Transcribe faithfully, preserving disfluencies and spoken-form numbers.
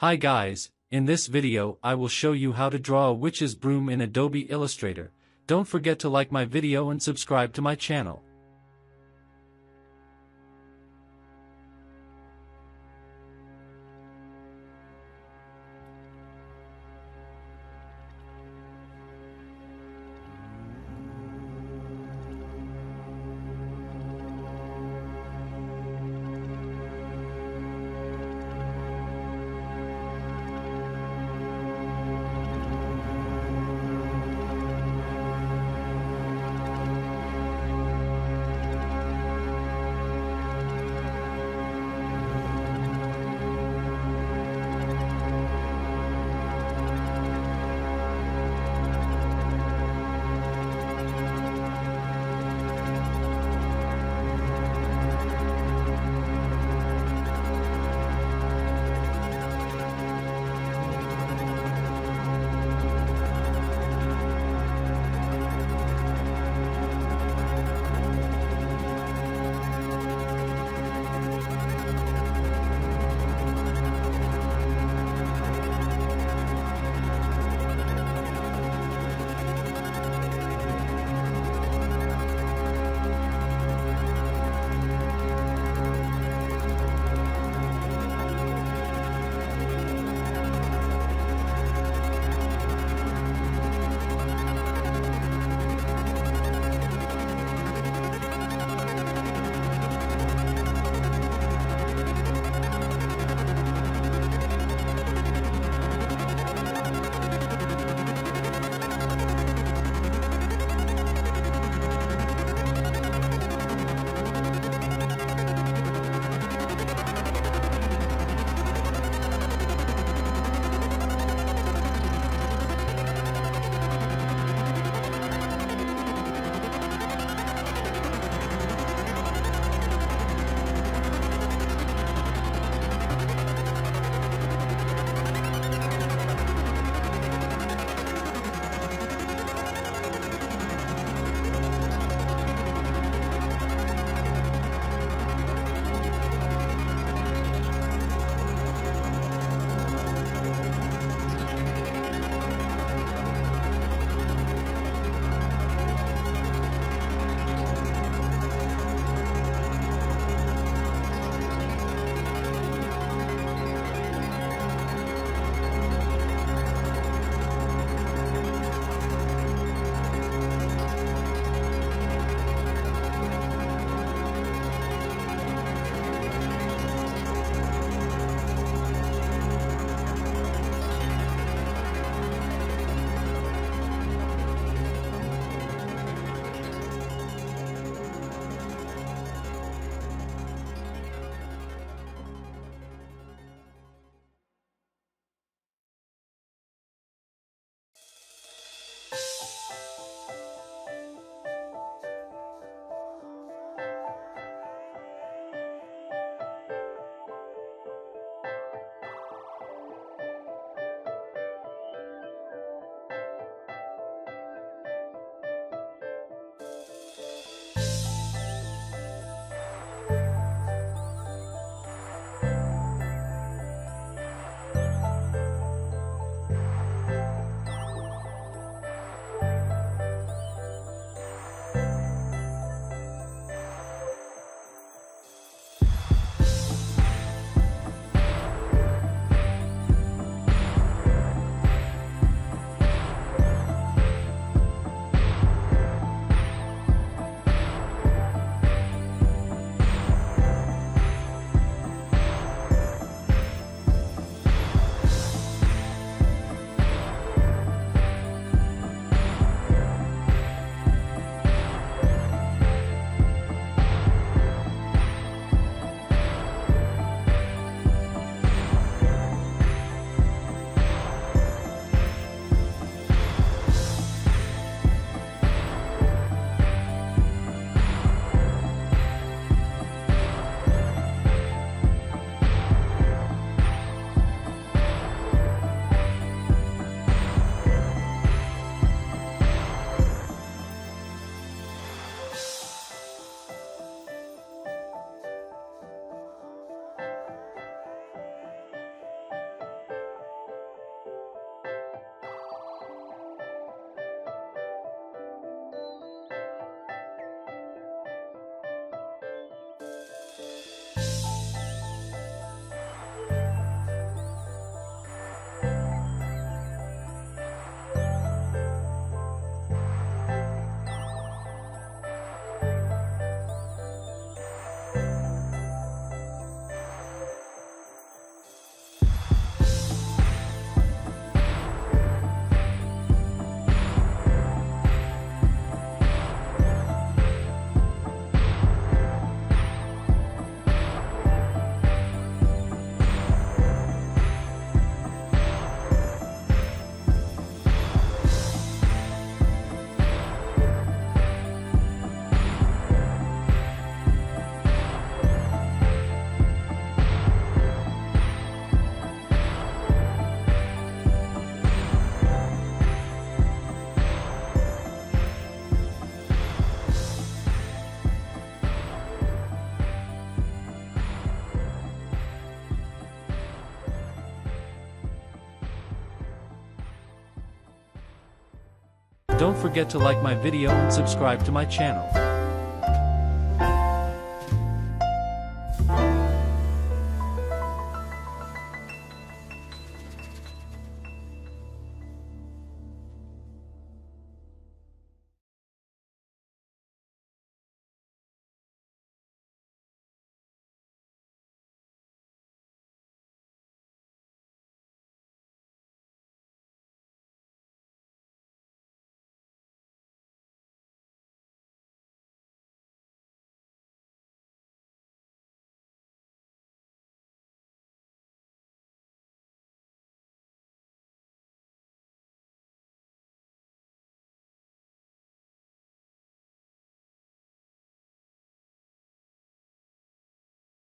Hi guys, in this video I will show you how to draw a witch's broom in Adobe Illustrator. Don't forget to like my video and subscribe to my channel. Don't forget to like my video and subscribe to my channel.